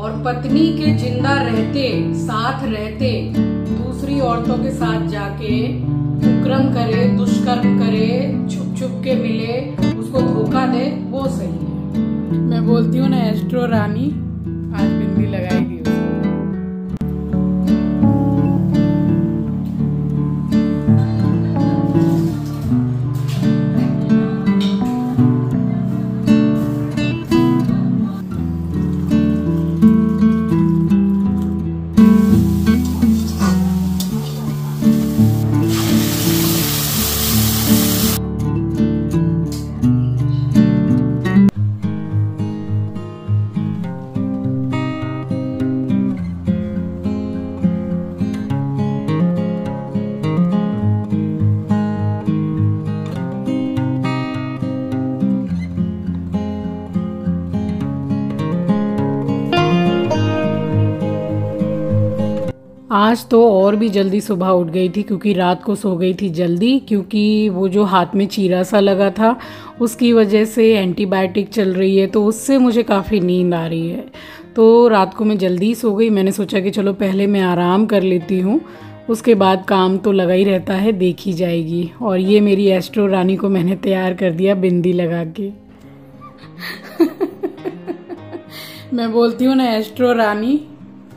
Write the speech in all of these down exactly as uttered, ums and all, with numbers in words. और पत्नी के जिंदा रहते साथ रहते दूसरी औरतों के साथ जाके कुकर्म करे, दुष्कर्म करे, छुप छुप के मिले, उसको धोखा दे, वो सही है। मैं बोलती हूँ ना, एस्ट्रो रानी आज बिंदी लगाएगी। आज तो और भी जल्दी सुबह उठ गई थी क्योंकि रात को सो गई थी जल्दी, क्योंकि वो जो हाथ में चीरा सा लगा था उसकी वजह से एंटीबायोटिक चल रही है तो उससे मुझे काफ़ी नींद आ रही है। तो रात को मैं जल्दी सो गई। मैंने सोचा कि चलो पहले मैं आराम कर लेती हूँ, उसके बाद काम तो लगा ही रहता है, देखी जाएगी। और ये मेरी एस्ट्रो रानी को मैंने तैयार कर दिया बिंदी लगा के। मैं बोलती हूँ ना, एस्ट्रो रानी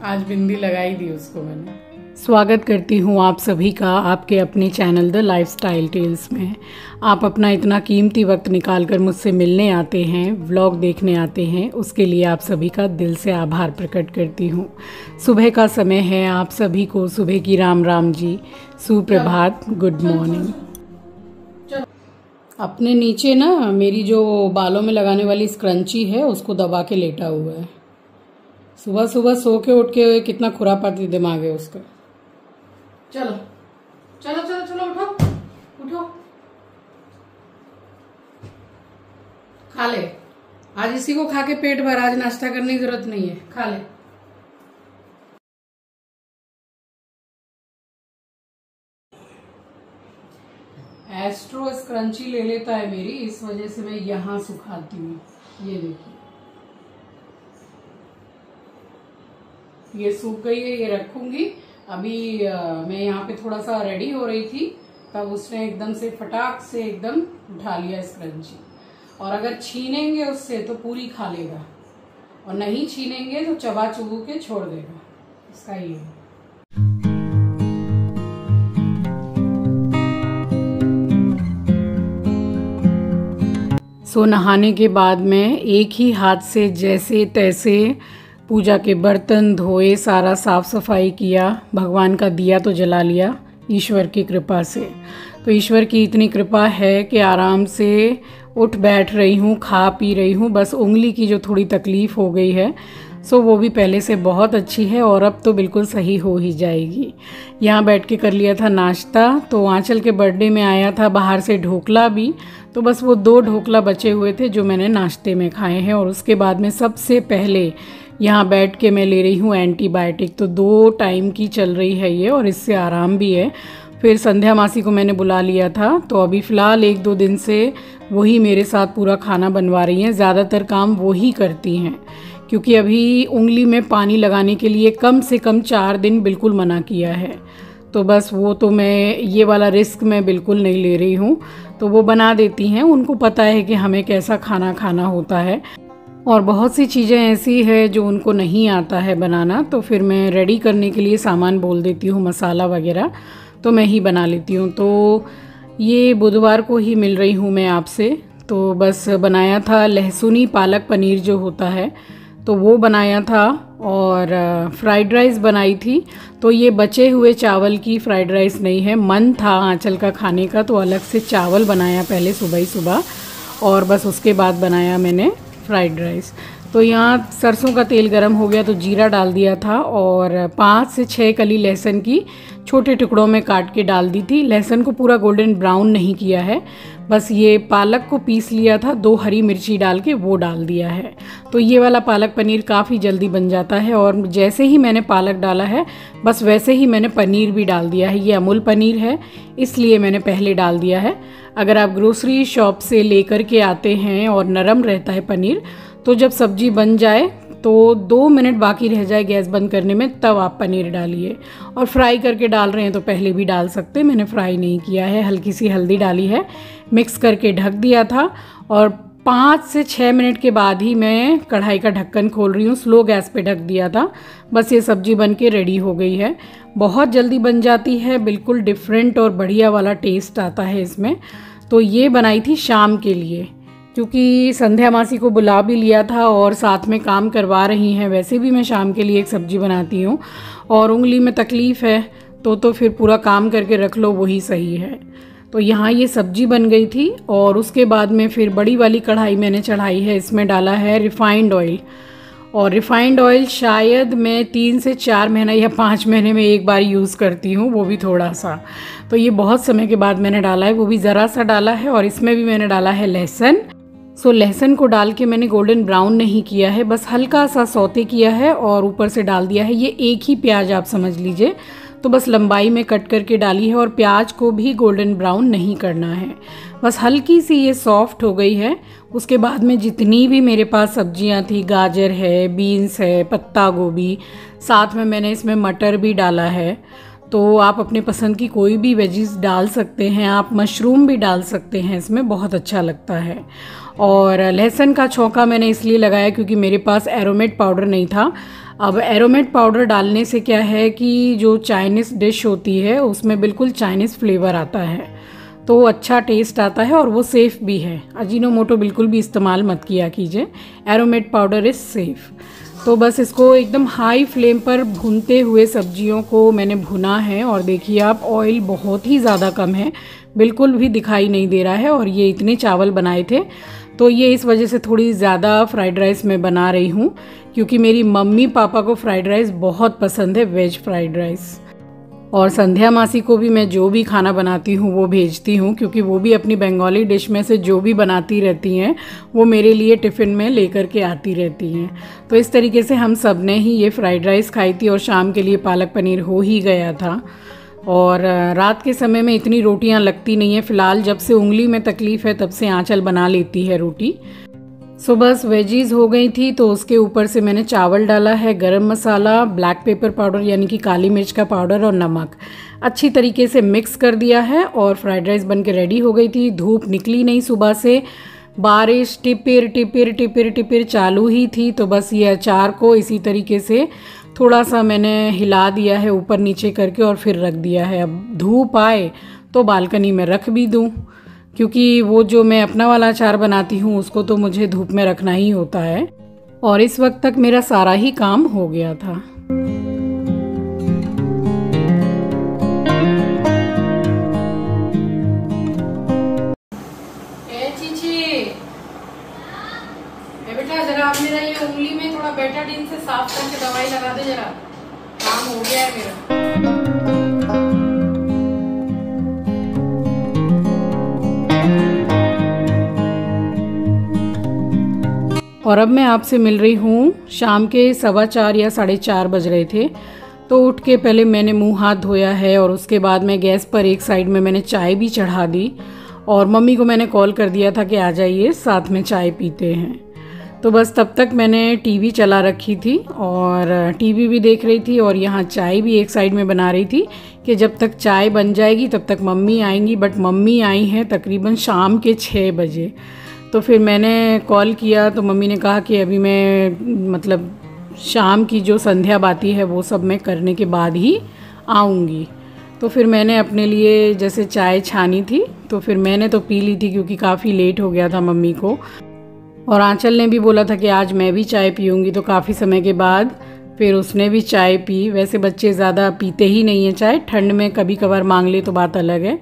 आज बिंदी लगाई दी उसको मैंने। स्वागत करती हूँ आप सभी का आपके अपने चैनल द लाइफस्टाइल टेल्स में। आप अपना इतना कीमती वक्त निकालकर मुझसे मिलने आते हैं, व्लॉग देखने आते हैं, उसके लिए आप सभी का दिल से आभार प्रकट करती हूँ। सुबह का समय है, आप सभी को सुबह की राम राम जी, सुप्रभात, गुड मॉर्निंग। अपने नीचे ना मेरी जो बालों में लगाने वाली स्क्रंची है उसको दबा के लेटा हुआ है। सुबह सुबह सो के उठ के कितना खुरापाती दिमाग है उसका। चलो चलो चलो चलो उठो उठो, खा ले। आज इसी को खा के पेट भर, आज नाश्ता करने की जरूरत नहीं है, खा ले। एस्ट्रो स्क्रंची ले लेता है मेरी, इस वजह से मैं यहाँ सुखाती हूँ। ये देखिए, ये सूख गई है, ये रखूंगी। अभी आ, मैं यहाँ पे थोड़ा सा रेडी हो रही थी तब उसने एकदम से फटाक से एकदम उठा लिया स्क्रंची। और अगर छीनेंगे उससे तो पूरी खा लेगा और नहीं छीनेंगे तो चबा चुबू के छोड़ देगा। इसका ये है। सो नहाने के बाद मैं एक ही हाथ से जैसे तैसे पूजा के बर्तन धोए, सारा साफ सफाई किया, भगवान का दिया तो जला लिया ईश्वर की कृपा से। तो ईश्वर की इतनी कृपा है कि आराम से उठ बैठ रही हूँ, खा पी रही हूँ। बस उंगली की जो थोड़ी तकलीफ़ हो गई है सो वो भी पहले से बहुत अच्छी है और अब तो बिल्कुल सही हो ही जाएगी। यहाँ बैठ के कर लिया था नाश्ता। तो आंचल के बर्थडे में आया था बाहर से ढोकला भी, तो बस वो दो ढोकला बचे हुए थे जो मैंने नाश्ते में खाए हैं। और उसके बाद में सबसे पहले यहाँ बैठ के मैं ले रही हूँ एंटीबायोटिक। तो दो टाइम की चल रही है ये और इससे आराम भी है। फिर संध्या मासी को मैंने बुला लिया था, तो अभी फ़िलहाल एक दो दिन से वही मेरे साथ पूरा खाना बनवा रही हैं। ज़्यादातर काम वो ही करती हैं क्योंकि अभी उंगली में पानी लगाने के लिए कम से कम चार दिन बिल्कुल मना किया है। तो बस वो तो मैं ये वाला रिस्क मैं बिल्कुल नहीं ले रही हूँ। तो वो बना देती हैं, उनको पता है कि हमें कैसा खाना खाना होता है। और बहुत सी चीज़ें ऐसी है जो उनको नहीं आता है बनाना, तो फिर मैं रेडी करने के लिए सामान बोल देती हूँ, मसाला वगैरह तो मैं ही बना लेती हूँ। तो ये बुधवार को ही मिल रही हूँ मैं आपसे। तो बस बनाया था लहसुनी पालक पनीर जो होता है तो वो बनाया था, और फ्राइड राइस बनाई थी। तो ये बचे हुए चावल की फ्राइड राइस नहीं है, मन था आंचल का खाने का तो अलग से चावल बनाया पहले सुबह ही सुबह, और बस उसके बाद बनाया मैंने फ्राइड राइस। तो यहाँ सरसों का तेल गरम हो गया तो जीरा डाल दिया था और पाँच से छः कली लहसुन की छोटे टुकड़ों में काट के डाल दी थी। लहसुन को पूरा गोल्डन ब्राउन नहीं किया है, बस ये पालक को पीस लिया था, दो हरी मिर्ची डाल के वो डाल दिया है। तो ये वाला पालक पनीर काफ़ी जल्दी बन जाता है। और जैसे ही मैंने पालक डाला है बस वैसे ही मैंने पनीर भी डाल दिया है। ये अमूल पनीर है इसलिए मैंने पहले डाल दिया है। अगर आप ग्रोसरी शॉप से लेकर के आते हैं और नरम रहता है पनीर, तो जब सब्जी बन जाए तो दो मिनट बाकी रह जाए गैस बंद करने में तब आप पनीर डालिए। और फ्राई करके डाल रहे हैं तो पहले भी डाल सकते हैं, मैंने फ्राई नहीं किया है, हल्की सी हल्दी डाली है, मिक्स करके ढक दिया था। और पाँच से छः मिनट के बाद ही मैं कढ़ाई का ढक्कन खोल रही हूँ, स्लो गैस पे ढक दिया था। बस ये सब्जी बन के रेडी हो गई है, बहुत जल्दी बन जाती है, बिल्कुल डिफरेंट और बढ़िया वाला टेस्ट आता है इसमें। तो ये बनाई थी शाम के लिए, क्योंकि संध्या मासी को बुला भी लिया था और साथ में काम करवा रही हैं। वैसे भी मैं शाम के लिए एक सब्जी बनाती हूँ और उंगली में तकलीफ़ है तो तो फिर पूरा काम करके रख लो वही सही है। तो यहाँ ये सब्जी बन गई थी। और उसके बाद में फिर बड़ी वाली कढ़ाई मैंने चढ़ाई है, इसमें डाला है रिफ़ाइंड ऑयल। और रिफ़ाइंड ऑयल शायद मैं तीन से चार महीना या पाँच महीने में एक बार यूज़ करती हूँ, वो भी थोड़ा सा। तो ये बहुत समय के बाद मैंने डाला है, वो भी ज़रा सा डाला है। और इसमें भी मैंने डाला है लहसुन। सो लहसुन को डाल के मैंने गोल्डन ब्राउन नहीं किया है, बस हल्का सा सौते किया है और ऊपर से डाल दिया है। ये एक ही प्याज आप समझ लीजिए, तो बस लंबाई में कट करके डाली है। और प्याज को भी गोल्डन ब्राउन नहीं करना है, बस हल्की सी ये सॉफ्ट हो गई है। उसके बाद में जितनी भी मेरे पास सब्जियां थी, गाजर है, बीन्स है, पत्ता गोभी, साथ में मैंने इसमें मटर भी डाला है। तो आप अपने पसंद की कोई भी वेजीज डाल सकते हैं, आप मशरूम भी डाल सकते हैं, इसमें बहुत अच्छा लगता है। और लहसुन का छौंका मैंने इसलिए लगाया क्योंकि मेरे पास एरोमेट पाउडर नहीं था। अब एरोमेट पाउडर डालने से क्या है कि जो चाइनीज़ डिश होती है उसमें बिल्कुल चाइनीज़ फ्लेवर आता है, तो अच्छा टेस्ट आता है और वो सेफ़ भी है। अजीनोमोटो बिल्कुल भी इस्तेमाल मत किया कीजिए, एरोमेट पाउडर इज़ सेफ़। तो बस इसको एकदम हाई फ्लेम पर भूनते हुए सब्जियों को मैंने भुना है। और देखिए आप, ऑयल बहुत ही ज़्यादा कम है, बिल्कुल भी दिखाई नहीं दे रहा है। और ये इतने चावल बनाए थे तो ये इस वजह से थोड़ी ज़्यादा फ्राइड राइस मैं बना रही हूँ, क्योंकि मेरी मम्मी पापा को फ्राइड राइस बहुत पसंद है, वेज फ्राइड राइस। और संध्या मासी को भी मैं जो भी खाना बनाती हूँ वो भेजती हूँ, क्योंकि वो भी अपनी बंगाली डिश में से जो भी बनाती रहती हैं वो मेरे लिए टिफ़िन में लेकर के आती रहती हैं। तो इस तरीके से हम सब ने ही ये फ्राइड राइस खाई थी और शाम के लिए पालक पनीर हो ही गया था। और रात के समय में इतनी रोटियाँ लगती नहीं है फ़िलहाल, जब से उंगली में तकलीफ़ है तब से आंचल बना लेती है रोटी। सो बस वेजीज़ हो गई थी, तो उसके ऊपर से मैंने चावल डाला है, गरम मसाला, ब्लैक पेपर पाउडर यानी कि काली मिर्च का पाउडर और नमक अच्छी तरीके से मिक्स कर दिया है। और फ्राइड राइस बन के रेडी हो गई थी। धूप निकली नहीं, सुबह से बारिश टिपिर टिपिर टिपिर टिपिर चालू ही थी। तो बस ये अचार को इसी तरीके से थोड़ा सा मैंने हिला दिया है ऊपर नीचे करके और फिर रख दिया है। अब धूप आए तो बालकनी में रख भी दूँ, क्योंकि वो जो मैं अपना वाला अचार बनाती हूँ उसको तो मुझे धूप में रखना ही होता है। और इस वक्त तक मेरा सारा ही काम हो गया था। ए चीची, ए बेटा जरा आप मेरा ये उंगली में थोड़ा बेटाडिन से साफ करके दवाई लगा दे, जरा काम हो गया है मेरा। और अब मैं आपसे मिल रही हूँ शाम के सवा चार या साढ़े चार बज रहे थे। तो उठ के पहले मैंने मुंह हाथ धोया है और उसके बाद मैं गैस पर एक साइड में मैंने चाय भी चढ़ा दी। और मम्मी को मैंने कॉल कर दिया था कि आ जाइए साथ में चाय पीते हैं। तो बस तब तक मैंने टीवी चला रखी थी और टीवी भी देख रही थी और यहाँ चाय भी एक साइड में बना रही थी कि जब तक चाय बन जाएगी तब तक मम्मी आएंगी। बट मम्मी आई हैं तकरीबन शाम के छः बजे। तो फिर मैंने कॉल किया तो मम्मी ने कहा कि अभी मैं मतलब शाम की जो संध्या बाती है वो सब मैं करने के बाद ही आऊँगी। तो फिर मैंने अपने लिए जैसे चाय छानी थी तो फिर मैंने तो पी ली थी, क्योंकि काफ़ी लेट हो गया था मम्मी को। और आंचल ने भी बोला था कि आज मैं भी चाय पीऊँगी, तो काफ़ी समय के बाद फिर उसने भी चाय पी। वैसे बच्चे ज़्यादा पीते ही नहीं हैं चाय, ठंड में कभी कभार मांग ले तो बात अलग है,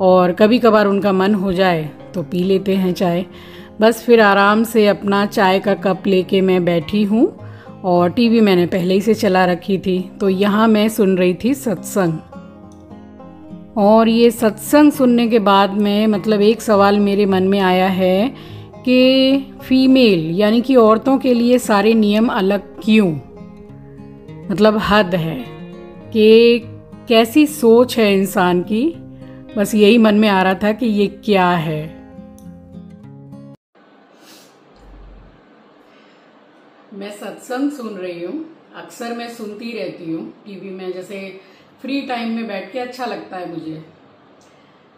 और कभी कभार उनका मन हो जाए तो पी लेते हैं चाय। बस फिर आराम से अपना चाय का कप लेके मैं बैठी हूँ और टीवी मैंने पहले ही से चला रखी थी। तो यहाँ मैं सुन रही थी सत्संग। और ये सत्संग सुनने के बाद में मतलब एक सवाल मेरे मन में आया है कि फीमेल यानी कि औरतों के लिए सारे नियम अलग क्यों, मतलब हद है कि कैसी सोच है इंसान की। बस यही मन में आ रहा था कि ये क्या है। मैं सत्संग सुन रही हूँ, अक्सर मैं सुनती रहती हूँ टीवी में, जैसे फ्री टाइम में बैठ के अच्छा लगता है मुझे।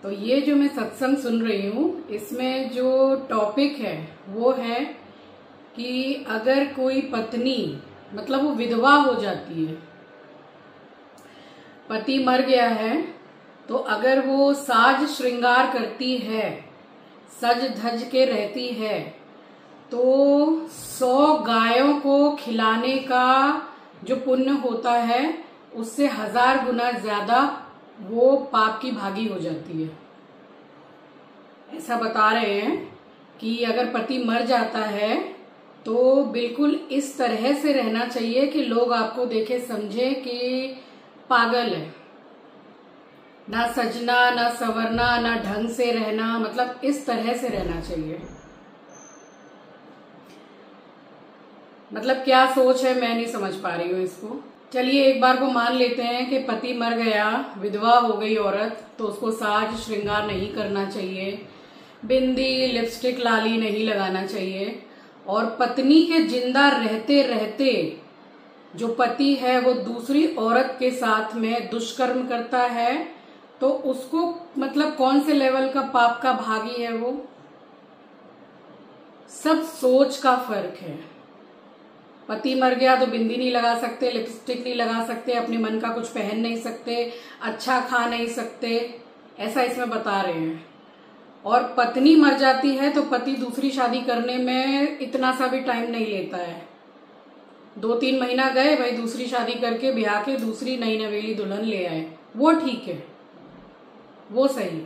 तो ये जो मैं सत्संग सुन रही हूँ, इसमें जो टॉपिक है वो है कि अगर कोई पत्नी, मतलब वो विधवा हो जाती है, पति मर गया है, तो अगर वो साज श्रृंगार करती है, सज धज के रहती है, तो सौ गायों को खिलाने का जो पुण्य होता है उससे हजार गुना ज्यादा वो पाप की भागी हो जाती है। ऐसा बता रहे हैं कि अगर पति मर जाता है तो बिल्कुल इस तरह से रहना चाहिए कि लोग आपको देखे समझे कि पागल है, ना सजना ना संवरना ना ढंग से रहना, मतलब इस तरह से रहना चाहिए। मतलब क्या सोच है मैं नहीं समझ पा रही हूँ इसको। चलिए एक बार को मान लेते हैं कि पति मर गया, विधवा हो गई औरत, तो उसको साज श्रृंगार नहीं करना चाहिए, बिंदी लिपस्टिक लाली नहीं लगाना चाहिए। और पत्नी के जिंदा रहते रहते जो पति है वो दूसरी औरत के साथ में दुष्कर्म करता है, तो उसको मतलब कौन से लेवल का पाप का भागी है वो। सब सोच का फर्क है। पति मर गया तो बिंदी नहीं लगा सकते, लिपस्टिक नहीं लगा सकते, अपने मन का कुछ पहन नहीं सकते, अच्छा खा नहीं सकते, ऐसा इसमें बता रहे हैं। और पत्नी मर जाती है तो पति दूसरी शादी करने में इतना सा भी टाइम नहीं लेता है। दो तीन महीना गए भाई, दूसरी शादी करके ब्याह के दूसरी नई नवेली दुल्हन ले आए, वो ठीक है, वो सही।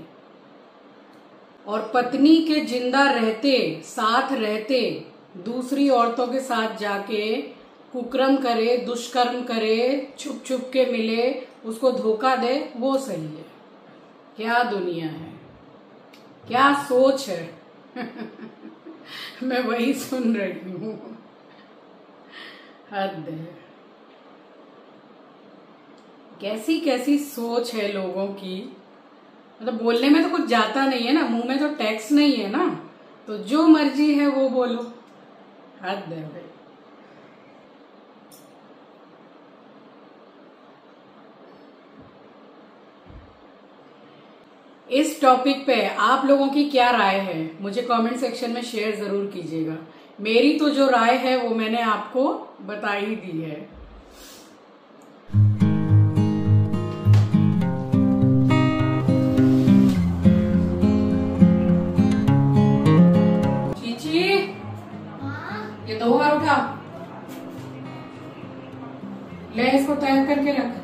और पत्नी के जिंदा रहते साथ रहते दूसरी औरतों के साथ जाके कुकर्म करे, दुष्कर्म करे, छुप छुप के मिले, उसको धोखा दे, वो सही है। क्या दुनिया है, क्या सोच है। मैं वही सुन रही हूँ, हद है। कैसी कैसी सोच है लोगों की, मतलब तो बोलने में तो कुछ जाता नहीं है ना, मुंह में तो टैक्स नहीं है ना, तो जो मर्जी है वो बोलो, हद है भाई। इस टॉपिक पे आप लोगों की क्या राय है मुझे कमेंट सेक्शन में शेयर जरूर कीजिएगा। मेरी तो जो राय है वो मैंने आपको बता ही दी है। चीची, ये दो बार उठा ले, इसको तय करके रख।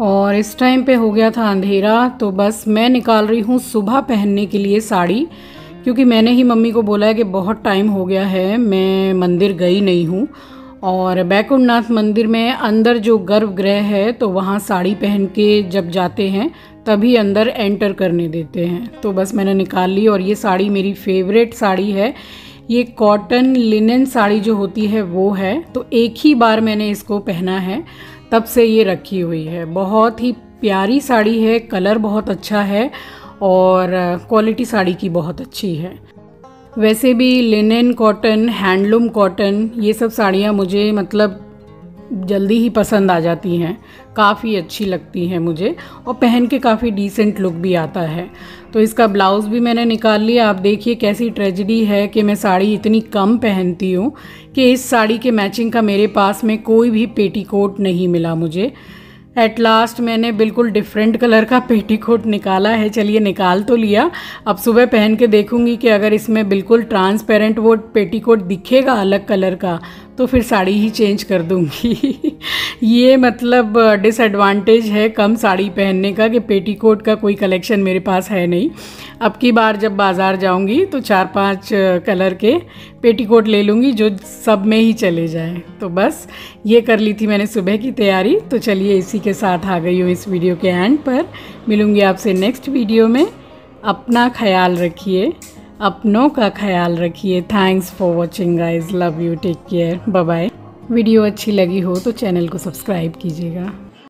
और इस टाइम पे हो गया था अंधेरा, तो बस मैं निकाल रही हूँ सुबह पहनने के लिए साड़ी, क्योंकि मैंने ही मम्मी को बोला है कि बहुत टाइम हो गया है, मैं मंदिर गई नहीं हूँ। और बैकुंठनाथ मंदिर में अंदर जो गर्भगृह है तो वहाँ साड़ी पहन के जब जाते हैं तभी अंदर एंटर करने देते हैं, तो बस मैंने निकाल ली। और ये साड़ी मेरी फेवरेट साड़ी है, ये कॉटन लिनन साड़ी जो होती है वो है, तो एक ही बार मैंने इसको पहना है, तब से ये रखी हुई है। बहुत ही प्यारी साड़ी है, कलर बहुत अच्छा है और क्वालिटी साड़ी की बहुत अच्छी है। वैसे भी लिनन कॉटन, हैंडलूम कॉटन, ये सब साड़ियाँ मुझे मतलब जल्दी ही पसंद आ जाती हैं, काफ़ी अच्छी लगती हैं मुझे और पहन के काफ़ी डिसेंट लुक भी आता है। तो इसका ब्लाउज़ भी मैंने निकाल लिया। आप देखिए कैसी ट्रेजेडी है कि मैं साड़ी इतनी कम पहनती हूँ कि इस साड़ी के मैचिंग का मेरे पास में कोई भी पेटीकोट नहीं मिला मुझे। एट लास्ट मैंने बिल्कुल डिफरेंट कलर का पेटीकोट निकाला है। चलिए निकाल तो लिया, अब सुबह पहन के देखूंगी कि अगर इसमें बिल्कुल ट्रांसपेरेंट वो पेटीकोट दिखेगा अलग कलर का तो फिर साड़ी ही चेंज कर दूंगी। ये मतलब डिसएडवांटेज है कम साड़ी पहनने का कि पेटीकोट का कोई कलेक्शन मेरे पास है नहीं। अब की बार जब बाज़ार जाऊंगी तो चार पांच कलर के पेटीकोट ले लूँगी जो सब में ही चले जाए। तो बस ये कर ली थी मैंने सुबह की तैयारी। तो चलिए इसी के साथ आ गई हूँ इस वीडियो के एंड पर। मिलूँगी आपसे नेक्स्ट वीडियो में। अपना ख्याल रखिए, अपनों का ख्याल रखिए। Thanks for watching guys, love you, take care, bye bye. Video अच्छी लगी हो तो चैनल को सब्सक्राइब कीजिएगा।